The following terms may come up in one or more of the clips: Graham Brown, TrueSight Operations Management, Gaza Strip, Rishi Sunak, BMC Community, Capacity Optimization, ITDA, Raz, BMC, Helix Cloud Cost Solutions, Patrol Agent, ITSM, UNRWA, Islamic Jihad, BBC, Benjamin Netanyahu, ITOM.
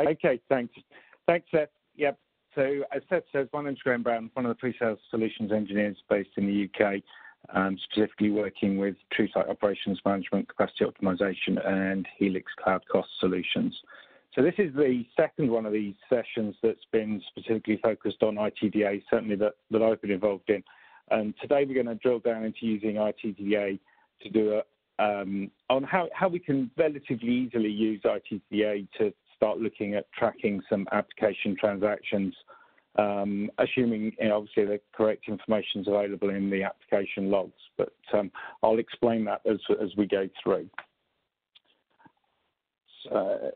Okay, thanks. Thanks, Seth. Yep. So as Seth says, my name's Graham Brown, one of the pre-sales solutions engineers based in the UK, specifically working with TrueSight Operations Management, Capacity Optimization, and Helix Cloud Cost Solutions. So this is the second one of these sessions that's been specifically focused on ITDA, certainly that I've been involved in. And today we're going to drill down into using ITDA to do on how we can relatively easily use ITDA to start looking at tracking some application transactions, assuming, you know, obviously the correct information is available in the application logs. But I'll explain that as we go through. So,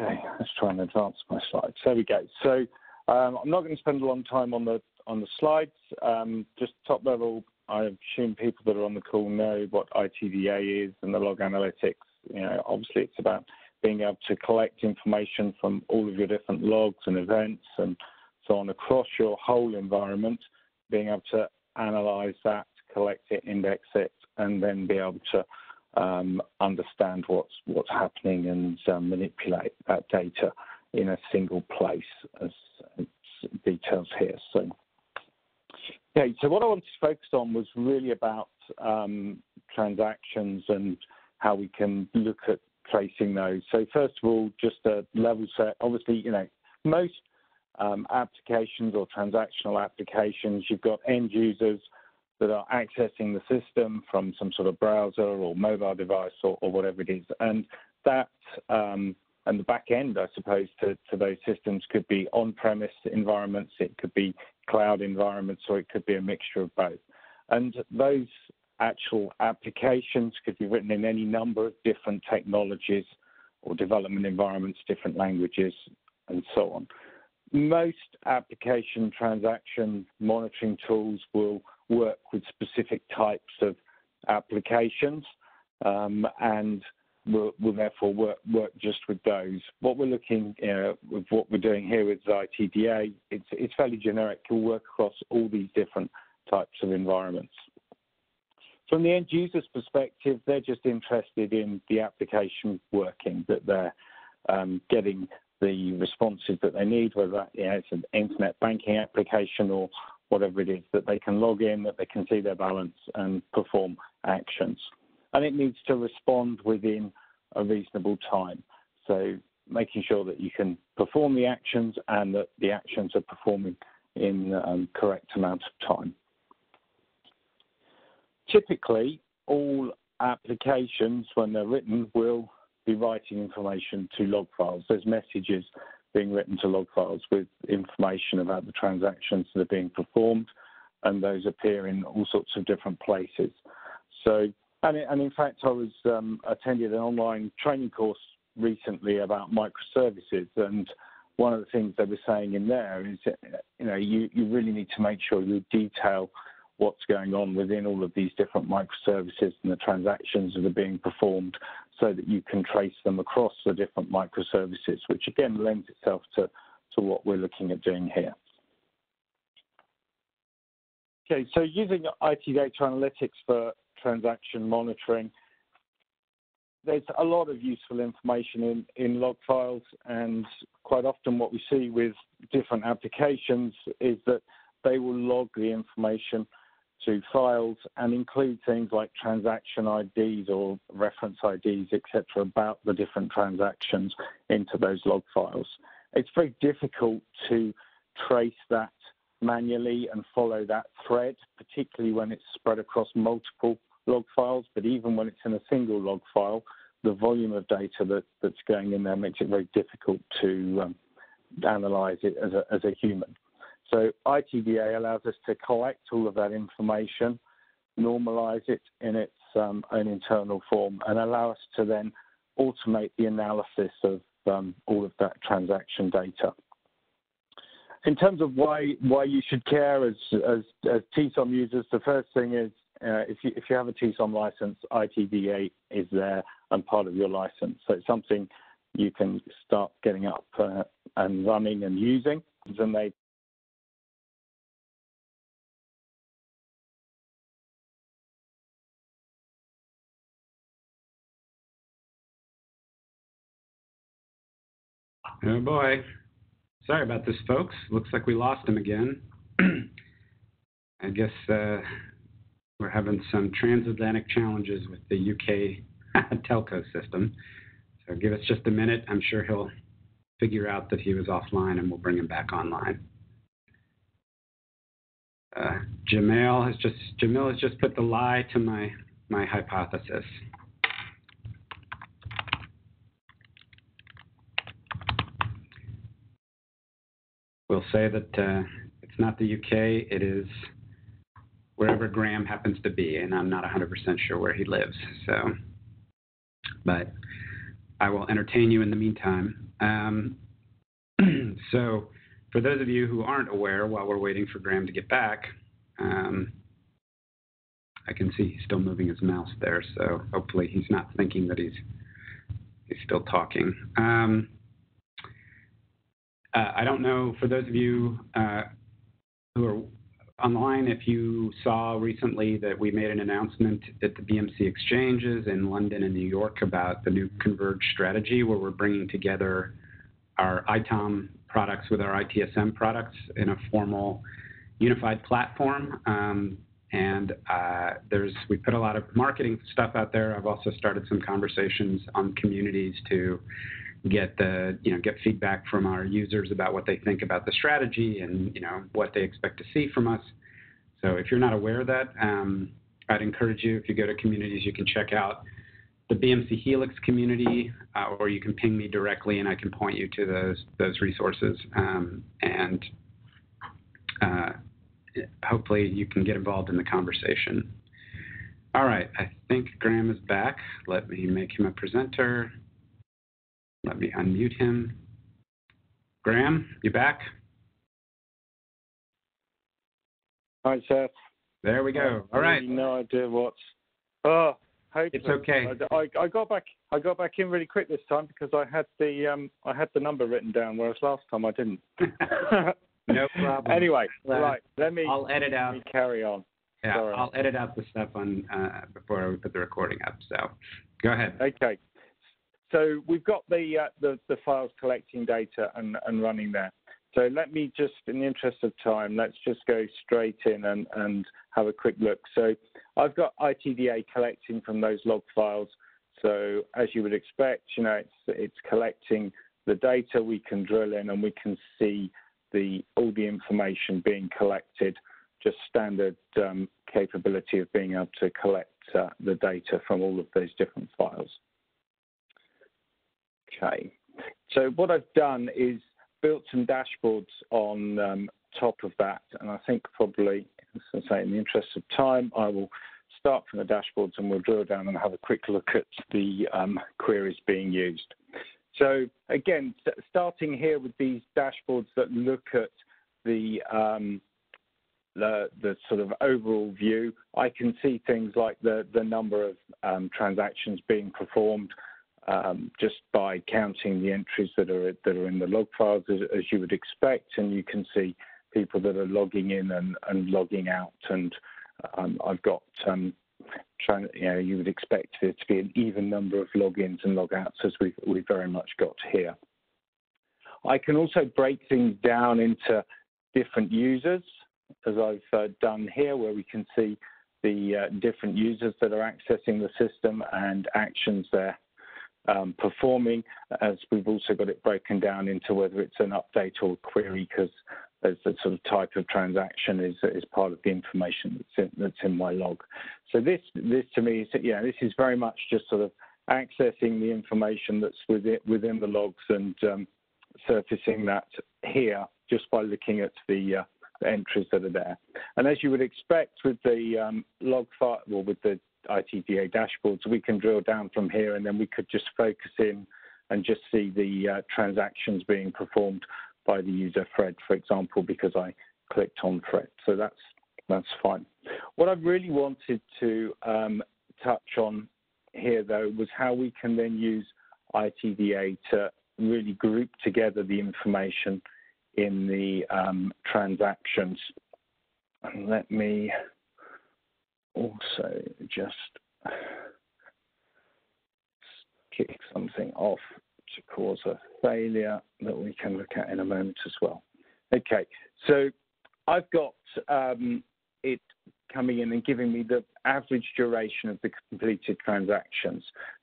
okay, let's try and advance my slides. There we go. So I'm not going to spend a long time on the slides. Just top level, I assume people that are on the call know what ITDA is and the log analytics. You know, obviously it's about being able to collect information from all of your different logs and events and so on across your whole environment, being able to analyze that, collect it, index it, and then be able to understand what's happening and manipulate that data in a single place, as it details here. So, okay, so what I wanted to focus on was really about transactions and how we can look at tracing those. So first of all, just a level set. Obviously, you know, most applications or transactional applications, you've got end users that are accessing the system from some sort of browser or mobile device or whatever it is. And that and the back end, I suppose, to those systems could be on-premise environments, it could be cloud environments, or it could be a mixture of both. And those actual applications could be written in any number of different technologies or development environments, different languages, and so on. Most application transaction monitoring tools will work with specific types of applications and will therefore work just with those. What we're looking with what we're doing here with ITDA, it's fairly generic. It will work across all these different types of environments. From the end user's perspective, they're just interested in the application working, that they're getting the responses that they need, whether that, you know, it's an internet banking application or whatever it is, that they can log in, that they can see their balance and perform actions. And it needs to respond within a reasonable time. So making sure that you can perform the actions and that the actions are performing in a correct amount of time. Typically, all applications, when they're written, will be writing information to log files. There's messages being written to log files with information about the transactions that are being performed, and those appear in all sorts of different places. So, and in fact, I was attended an online training course recently about microservices, and one of the things they were saying in there is, you know, you really need to make sure you detail what's going on within all of these different microservices and the transactions that are being performed so that you can trace them across the different microservices, which again lends itself to what we're looking at doing here. Okay, so using ITDA analytics for transaction monitoring, there's a lot of useful information in log files, and quite often what we see with different applications is that they will log the information to files and include things like transaction IDs or reference IDs, etc., about the different transactions into those log files. It's very difficult to trace that manually and follow that thread, particularly when it's spread across multiple log files, but even when it's in a single log file, the volume of data that's going in there makes it very difficult to analyze it as a human. So ITDA allows us to collect all of that information, normalize it in its own internal form, and allow us to then automate the analysis of all of that transaction data. In terms of why you should care as TSOM users, the first thing is if you have a TSOM license, ITDA is there and part of your license. So it's something you can start getting up and running and using, and they Oh boy. Sorry about this, folks. Looks like we lost him again. I guess we're having some transatlantic challenges with the UK telco system. So give us just a minute. I'm sure he'll figure out that he was offline and we'll bring him back online. Jamil has just put the lie to my hypothesis. We'll say that it's not the UK, it is wherever Graham happens to be, and I'm not 100% sure where he lives. So, but I will entertain you in the meantime. So for those of you who aren't aware, while we're waiting for Graham to get back, I can see he's still moving his mouse there, so hopefully he's not thinking that he's still talking. I don't know, for those of you who are online, if you saw recently that we made an announcement at the BMC exchanges in London and New York about the new Converge strategy, where we're bringing together our ITOM products with our ITSM products in a formal unified platform. We put a lot of marketing stuff out there. I've also started some conversations on communities to get feedback from our users about what they think about the strategy and what they expect to see from us. So if you're not aware of that, I'd encourage you, if you go to communities, you can check out the BMC Helix community, or you can ping me directly and I can point you to those resources. Hopefully you can get involved in the conversation. All right, I think Graham is back. Let me make him a presenter. Let me unmute him. Graham, you back? Hi, Seth. There we go. All right. No idea what's. Oh, it's okay. I got back. I got back in really quick this time because I had the number written down, whereas last time I didn't. No problem. Anyway, right. I'll edit out. Let me carry on. Yeah, sorry. I'll edit out the stuff on before we put the recording up. So, go ahead. Okay. So we've got the files collecting data and running there. So let me just, in the interest of time, let's just go straight in and have a quick look. So I've got ITDA collecting from those log files. So as you would expect, it's collecting the data. We can drill in and we can see all the information being collected, just standard capability of being able to collect the data from all of those different files. Okay, so what I've done is built some dashboards on top of that, and I think probably, as I say, in the interest of time, I will start from the dashboards and we'll drill down and have a quick look at the queries being used. So again, starting here with these dashboards that look at the sort of overall view, I can see things like the number of transactions being performed, just by counting the entries that are in the log files, as you would expect, and you can see people that are logging in and logging out. And I've got, you would expect there to be an even number of logins and logouts as we've very much got here. I can also break things down into different users, as I've done here, where we can see the different users that are accessing the system and actions there. Performing, as we've also got it broken down into whether it's an update or a query, because the sort of type of transaction is part of the information that's in my log. So this to me is this is very much just sort of accessing the information that's within the logs and surfacing that here just by looking at the entries that are there. And as you would expect with the log file, well, with the ITDA dashboards, we can drill down from here and then we could just focus in and just see the transactions being performed by the user Fred, for example, because I clicked on Fred. So that's fine. What I really wanted to touch on here, though, was how we can then use ITDA to really group together the information in the transactions. And let me also just kick something off to cause a failure that we can look at in a moment as well. Okay, so I've got it coming in and giving me the average duration of the completed transactions.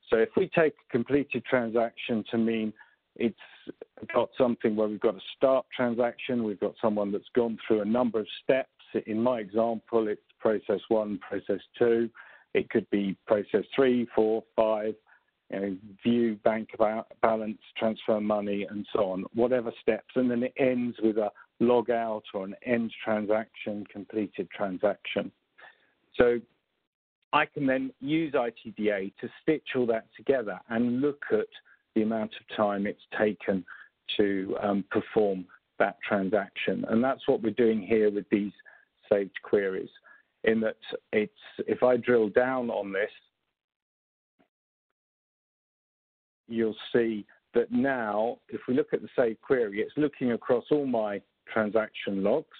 So if we take a completed transaction to mean it's got something where we've got a start transaction, we've got someone that's gone through a number of steps. In my example, it's process 1, process 2. It could be process 3, 4, 5, you know, view bank balance, transfer money, and so on, whatever steps. And then it ends with a log out or an end transaction, completed transaction. So I can then use ITDA to stitch all that together and look at the amount of time it's taken to perform that transaction. And that's what we're doing here with these saved queries, in that it's, if I drill down on this, you'll see that now, if we look at the saved query, it's looking across all my transaction logs,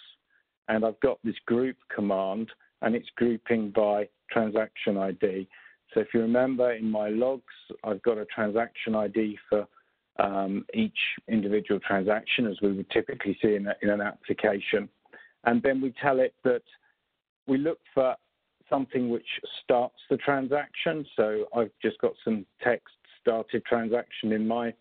and I've got this group command, and it's grouping by transaction ID. So if you remember, in my logs, I've got a transaction ID for each individual transaction, as we would typically see in an application. And then we tell it that we look for something which starts the transaction. So I've just got some text started transaction in my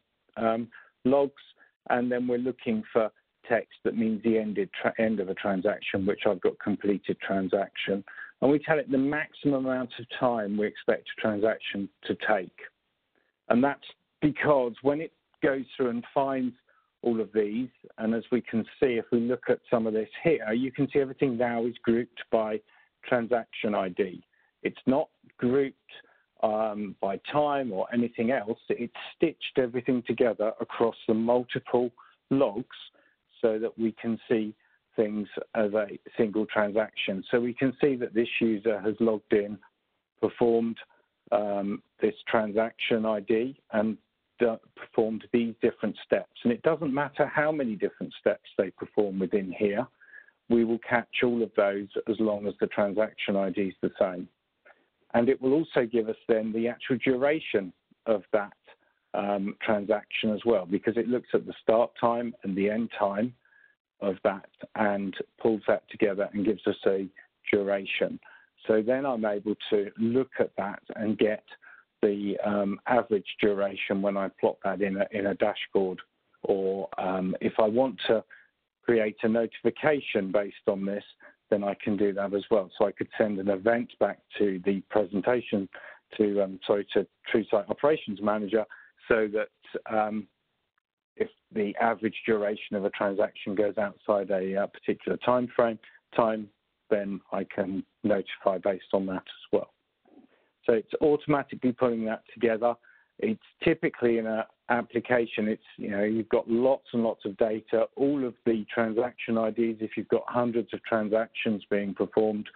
logs, and then we're looking for text that means the end of a transaction, which I've got completed transaction. And we tell it the maximum amount of time we expect a transaction to take. And that's because when it goes through and finds all of these, and as we can see, if we look at some of this here, you can see everything now is grouped by transaction ID. It's not grouped by time or anything else. It's stitched everything together across the multiple logs so that we can see things as a single transaction. So we can see that this user has logged in, performed this transaction ID, and performed these different steps. And it doesn't matter how many different steps they perform within here, we will catch all of those as long as the transaction ID is the same. And it will also give us then the actual duration of that transaction as well, because it looks at the start time and the end time of that and pulls that together and gives us a duration. So then I'm able to look at that and get the average duration when I plot that in a dashboard. Or if I want to create a notification based on this, then I can do that as well. So I could send an event back to the presentation to TrueSight Operations Manager, so that if the average duration of a transaction goes outside a particular time frame, then I can notify based on that as well. So it's automatically pulling that together. It's typically in an application, it's, you know, you've got lots and lots of data, all of the transaction IDs. If you've got hundreds of transactions being performed,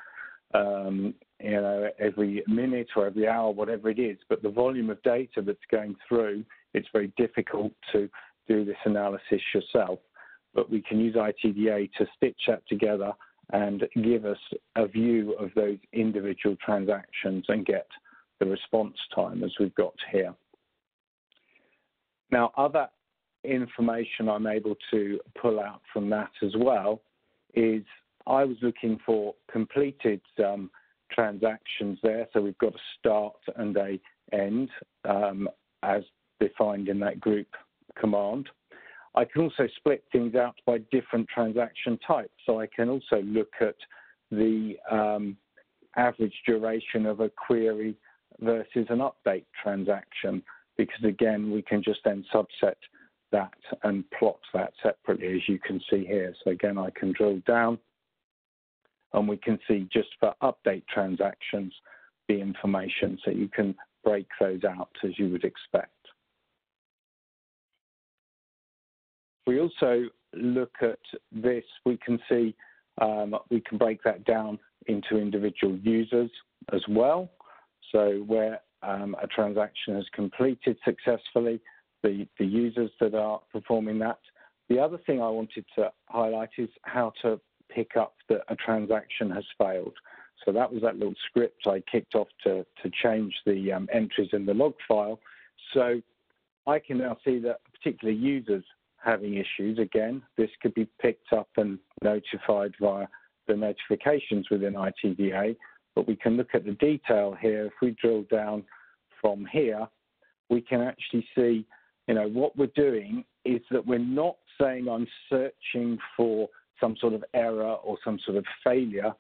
you know, every minute or every hour, whatever it is, but the volume of data that's going through, it's very difficult to do this analysis yourself. But we can use ITDA to stitch that together and give us a view of those individual transactions and get the response time as we've got here. Now, other information I'm able to pull out from that as well is I was looking for completed transactions there. So we've got a start and a end as defined in that group command. I can also split things out by different transaction types. So I can also look at the average duration of a query versus an update transaction, because again, we can just then subset that and plot that separately, as you can see here. So again, I can drill down and we can see just for update transactions, the information. So you can break those out as you would expect. We also look at this, we can see we can break that down into individual users as well. So where a transaction is completed successfully, the users that are performing that. The other thing I wanted to highlight is how to pick up that a transaction has failed. So that was that little script I kicked off to change the entries in the log file. So I can now see that particular users having issues. Again, this could be picked up and notified via the notifications within ITDA, but we can look at the detail here. If we drill down from here, we can actually see, you know, what we're doing is that we're not saying I'm searching for some sort of error or some sort of failure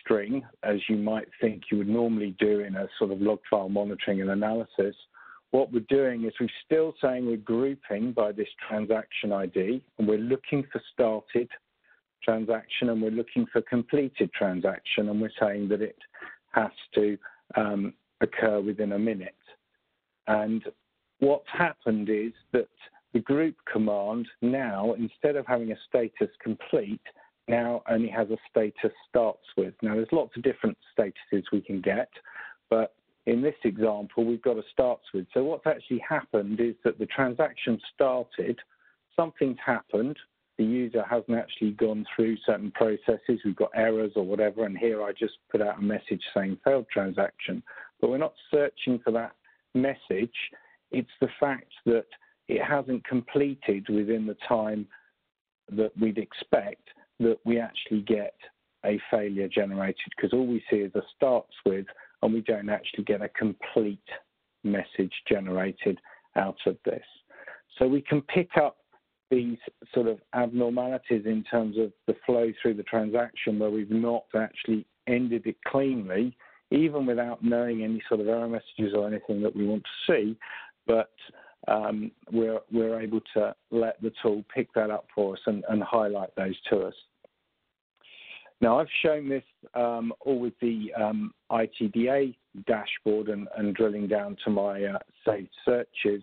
string, as you might think you would normally do in a sort of log file monitoring and analysis. What we're doing is we're still saying we're grouping by this transaction ID, and we're looking for started transaction, and we're looking for completed transaction, and we're saying that it has to occur within a minute. And what's happened is that the group command now, instead of having a status complete, now only has a status starts with. Now, there's lots of different statuses we can get, but in this example, we've got a starts with. So what's actually happened is that the transaction started, something's happened, the user hasn't actually gone through certain processes, we've got errors or whatever, and here I just put out a message saying failed transaction. But we're not searching for that message. It's the fact that it hasn't completed within the time that we'd expect that we actually get a failure generated, because all we see is a starts with, and we don't actually get a complete message generated out of this. So we can pick up these sort of abnormalities in terms of the flow through the transaction where we've not actually ended it cleanly, even without knowing any sort of error messages or anything that we want to see, but we're able to let the tool pick that up for us and highlight those to us. Now, I've shown this all with the ITDA dashboard and drilling down to my saved searches.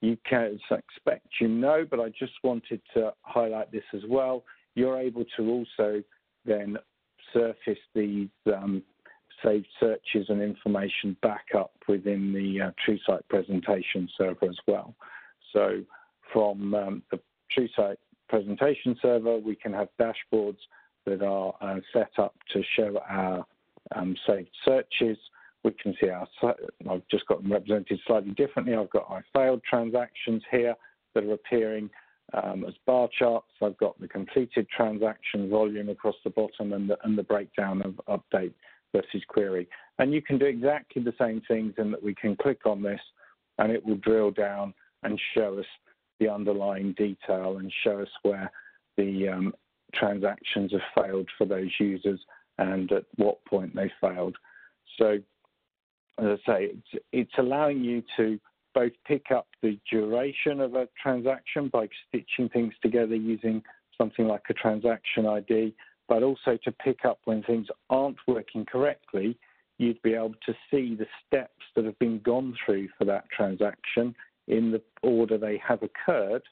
You can expect, you know, but I just wanted to highlight this as well. You're able to also then surface these saved searches and information back up within the TrueSight presentation server as well. So from the TrueSight presentation server, we can have dashboards that are set up to show our saved searches. We can see our, I've just got them represented slightly differently. I've got our failed transactions here that are appearing as bar charts. I've got the completed transaction volume across the bottom and the breakdown of update versus query. And you can do exactly the same things in that we can click on this and it will drill down and show us the underlying detail and show us where the transactions have failed for those users and at what point they failed. So, as I say, it's allowing you to both pick up the duration of a transaction by stitching things together using something like a transaction ID, but also to pick up when things aren't working correctly. You'd be able to see the steps that have been gone through for that transaction in the order they have occurred,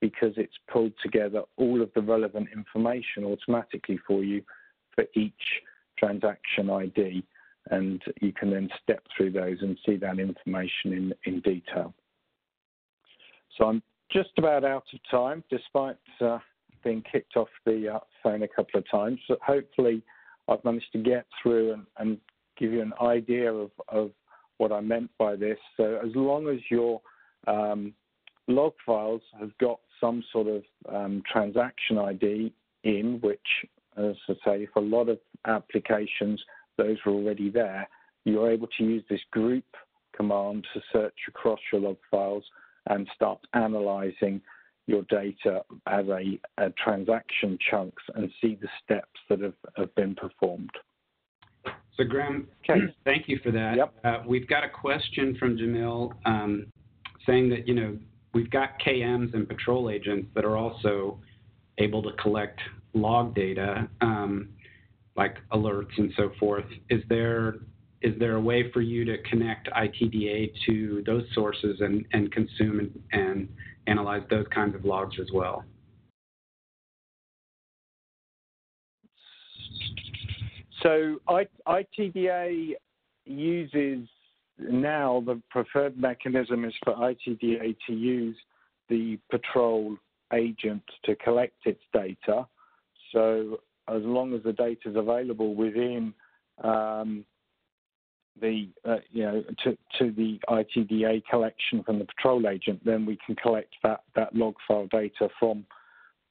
because it's pulled together all of the relevant information automatically for you for each transaction ID, and you can then step through those and see that information in detail. So I'm just about out of time, despite being kicked off the phone a couple of times. So hopefully I've managed to get through and give you an idea of what I meant by this. So as long as your log files have got some sort of transaction ID in, which, as I say, for a lot of applications, those are already there. You're able to use this group command to search across your log files and start analyzing your data as a transaction chunks and see the steps that have been performed. So, Graham, thank you for that. Yep. We've got a question from Jamil saying that, you know, we've got KMs and patrol agents that are also able to collect log data, like alerts and so forth. Is there a way for you to connect ITDA to those sources and consume and analyze those kinds of logs as well? So ITDA uses, now the preferred mechanism is for ITDA to use the patrol agent to collect its data. So as long as the data is available within the to the ITDA collection from the patrol agent, then we can collect that log file data from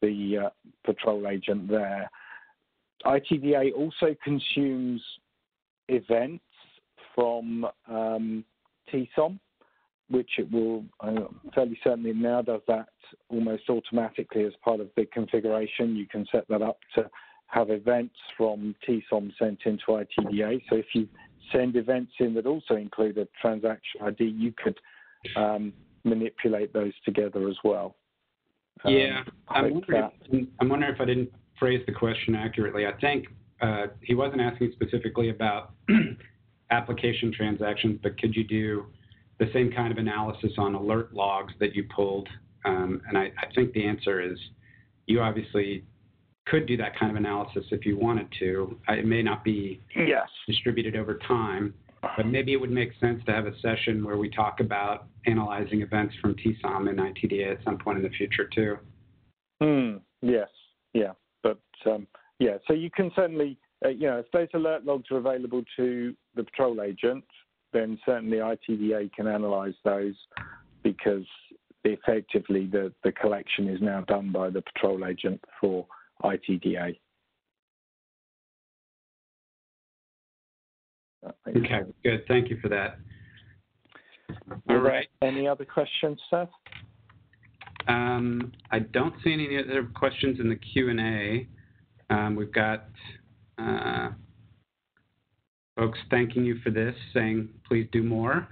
the patrol agent there. ITDA also consumes events from TSOM, which it will fairly certainly now does that almost automatically as part of the configuration. You can set that up to have events from TSOM sent into ITDA. So if you send events in that also include a transaction ID, you could manipulate those together as well. I'm wondering if I didn't phrase the question accurately. I think he wasn't asking specifically about application transactions, but could you do the same kind of analysis on alert logs that you pulled? And I think the answer is you obviously could do that kind of analysis if you wanted to. It may not be distributed over time, but maybe it would make sense to have a session where we talk about analyzing events from TSOM and ITDA at some point in the future too. So you can certainly, if those alert logs are available to the patrol agent, then certainly ITDA can analyze those, because effectively the collection is now done by the patrol agent for ITDA. Okay, good. Thank you for that. All right. Any other questions, Seth? I don't see any other questions in the Q&A. We've got folks thanking you for this, saying please do more.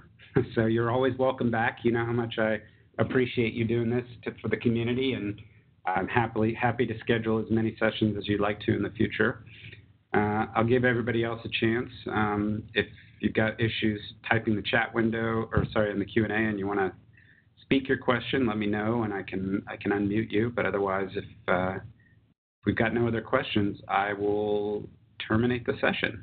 So you're always welcome back. You know how much I appreciate you doing this for the community, and I'm happy to schedule as many sessions as you'd like to in the future. I'll give everybody else a chance. If you've got issues typing the chat window, in the Q&A, and you want to speak your question, let me know, and I can unmute you. But otherwise, if we've got no other questions, I will terminate the session.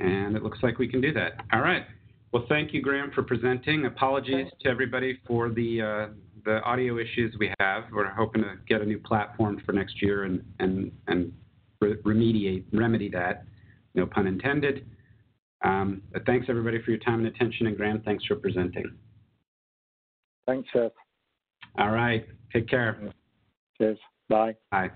And it looks like we can do that. All right. Well, thank you, Graham, for presenting. Apologies to everybody for the audio issues we have. We're hoping to get a new platform for next year and remedy that, no pun intended. But thanks, everybody, for your time and attention. And, Graham, thanks for presenting. Thanks, Seth. All right. Take care. Cheers. Bye. Bye.